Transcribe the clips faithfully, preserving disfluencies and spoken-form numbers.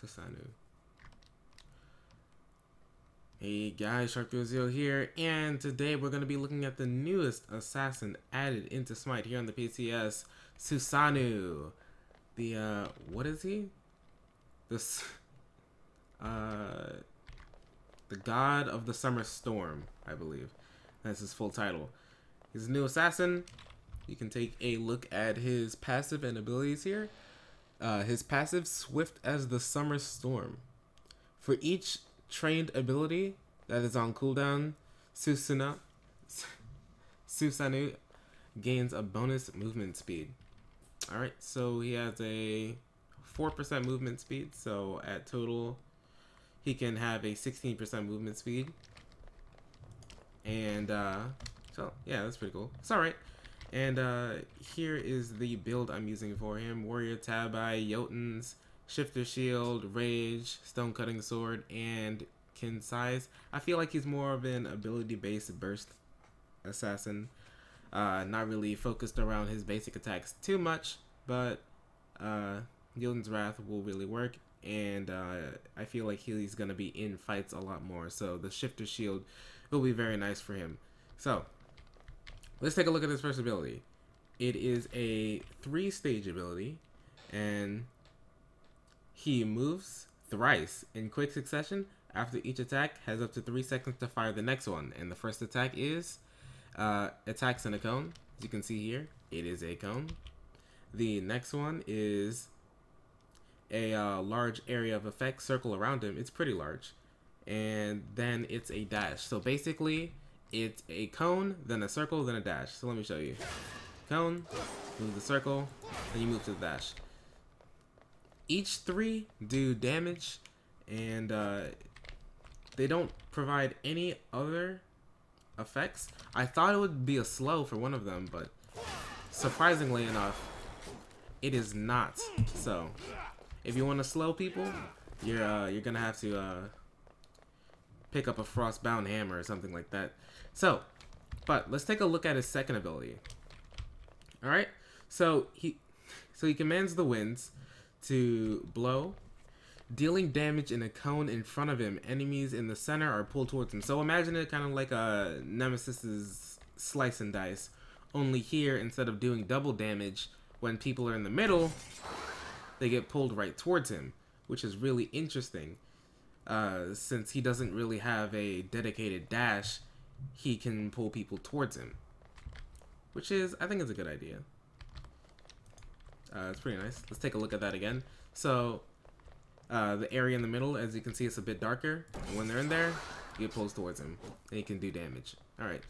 Susanoo. Hey guys, Shark three oh zero here, and today we're going to be looking at the newest assassin added into Smite here on the P T S, Susanoo. The, uh, what is he? This, uh, the God of the Summer Storm, I believe. That's his full title. He's a new assassin. You can take a look at his passive and abilities here. Uh, his passive, Swift as the Summer Storm. For each trained ability that is on cooldown, Susanoo, Susanoo gains a bonus movement speed. Alright, so he has a four percent movement speed, so at total he can have a sixteen percent movement speed. And uh, so yeah, that's pretty cool. It's alright. And uh, here is the build I'm using for him. Warrior Tabi, Jotun's Shifter Shield, Rage, Stone Cutting Sword, and Kin Size. I feel like he's more of an ability-based burst assassin. Uh, not really focused around his basic attacks too much, but uh, Jotun's Wrath will really work, and uh, I feel like he's going to be in fights a lot more, so the Shifter Shield will be very nice for him. So, let's take a look at his first ability. It is a three-stage ability, and he moves thrice in quick succession. After each attack, has up to three seconds to fire the next one. And the first attack is uh, attacks in a cone. As you can see here, it is a cone. The next one is a uh, large area of effect circle around him. It's pretty large. And then it's a dash. So basically, it's a cone, then a circle, then a dash. So let me show you. Cone, move the circle, then you move to the dash. Each three do damage, and uh, they don't provide any other effects. I thought it would be a slow for one of them, but surprisingly enough, it is not. So, if you want to slow people, you're uh, you're gonna have to uh, pick up a Frostbound Hammer or something like that. So, but let's take a look at his second ability. All right, so he so he commands the winds to blow, dealing damage in a cone in front of him. Enemies in the center are pulled towards him. So imagine it kind of like a Nemesis's slice and dice, only here instead of doing double damage when people are in the middle, they get pulled right towards him, which is really interesting. Uh, since he doesn't really have a dedicated dash, he can pull people towards him, which is, I think, is a good idea. Uh, it's pretty nice. Let's take a look at that again. So, uh, the area in the middle, as you can see, it's a bit darker. And when they're in there, he pulls towards him. And he can do damage. Alright.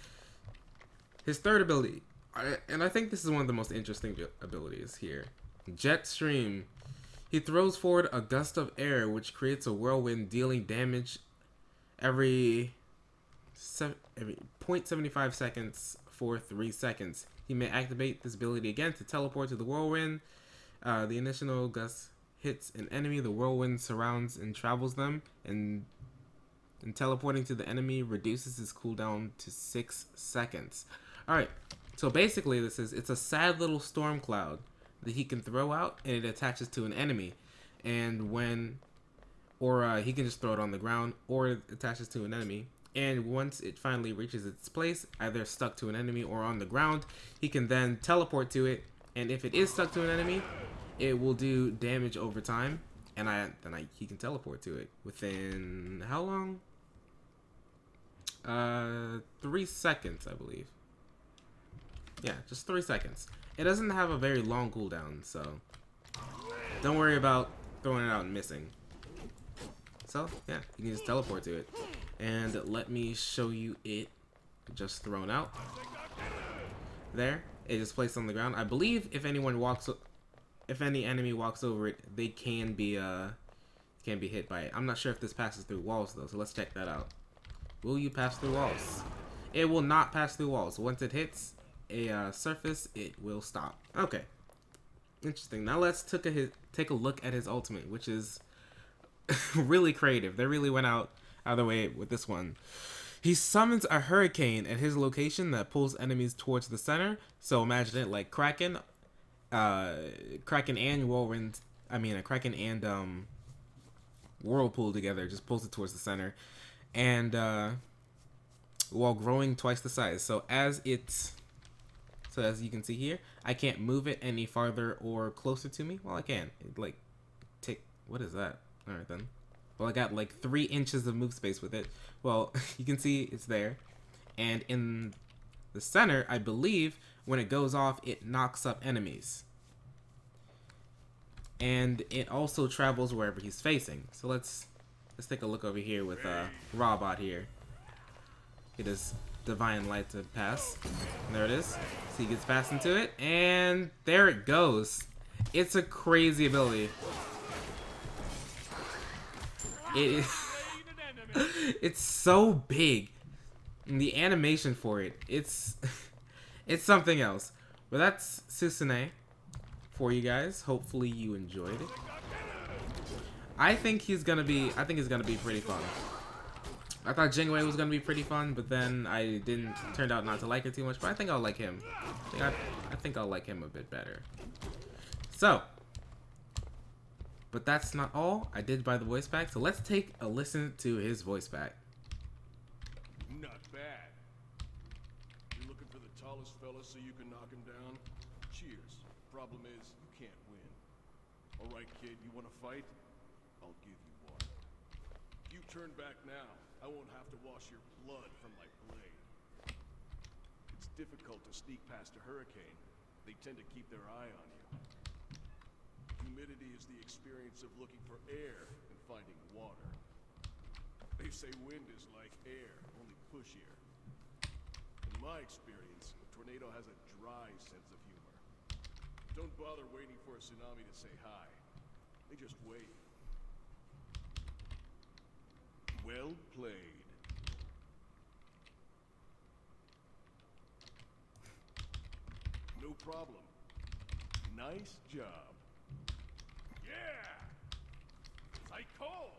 His third ability, I, and I think this is one of the most interesting abilities here. Jetstream. He throws forward a gust of air, which creates a whirlwind, dealing damage every, se every zero point seven five seconds for three seconds. He may activate this ability again to teleport to the whirlwind. Uh, the initial gust hits an enemy. The whirlwind surrounds and travels them, and, and teleporting to the enemy reduces his cooldown to six seconds. All right. So basically, this is it's a sad little storm cloud that he can throw out, and it attaches to an enemy, and when, or uh, he can just throw it on the ground, or it attaches to an enemy. And once it finally reaches its place, either stuck to an enemy or on the ground, he can then teleport to it. And if it is stuck to an enemy, it will do damage over time. And I then I, he can teleport to it within how long? Uh, three seconds, I believe. Yeah, just three seconds. It doesn't have a very long cooldown, so don't worry about throwing it out and missing. So yeah, you can just teleport to it. And let me show you it just thrown out. There, it is placed on the ground. I believe if anyone walks, if any enemy walks over it, they can be uh, can be hit by it. I'm not sure if this passes through walls though, so let's check that out. Will you pass through walls? It will not pass through walls. Once it hits a uh, surface, it will stop. Okay, interesting. Now let's take a his, take a look at his ultimate, which is really creative. They really went out. Either way, with this one, he summons a hurricane at his location that pulls enemies towards the center. So imagine it like Kraken, uh, Kraken and whirlwind. I mean, a Kraken and um, whirlpool together, just pulls it towards the center, and uh, while growing twice the size. So as it's, so as you can see here, I can't move it any farther or closer to me. Well, I can. It, like, take, what is that? All right then. Well, I got like three inches of move space with it. Well, you can see it's there, and in the center, I believe, when it goes off, it knocks up enemies. And it also travels wherever he's facing. So let's let's take a look over here with uh, Robot here. It is Divine Light to pass. And there it is. So he gets fast into it, and there it goes. It's a crazy ability. It is. It's so big. And the animation for it, it's it's something else. But that's Susanoo for you guys. Hopefully you enjoyed it. I think he's gonna be I think he's gonna be pretty fun. I thought Jingwei was gonna be pretty fun, but then I didn't turned out not to like it too much, but I think I'll like him. I think, I, I think I'll like him a bit better. So but that's not all. I did buy the voice pack, so let's take a listen to his voice pack. Not bad. You're looking for the tallest fella so you can knock him down? Cheers. Problem is, you can't win. All right, kid, you want to fight? I'll give you one. If you turn back now, I won't have to wash your blood from my blade. It's difficult to sneak past a hurricane. They tend to keep their eye on you. Humidity is the experience of looking for air and finding water. They say wind is like air, only pushier. In my experience, a tornado has a dry sense of humor. Don't bother waiting for a tsunami to say hi. They just wave. Well played. No problem. Nice job. Yeah! Psycho!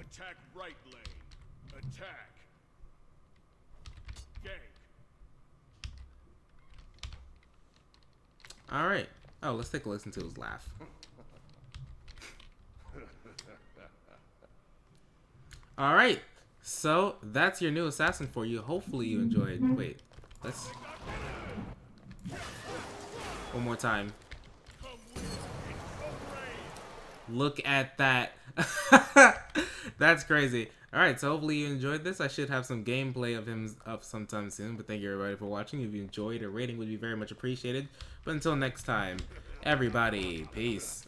Attack right lane. Attack. Gank. All right. Oh, let's take a listen to his laugh. All right. So that's your new assassin for you. Hopefully you enjoyed. Wait. Let's one more time. Look at that. That's crazy. All right, so hopefully you enjoyed this. I should have some gameplay of him up sometime soon, but thank you everybody for watching. If you enjoyed, a rating would be very much appreciated. But until next time, everybody, peace.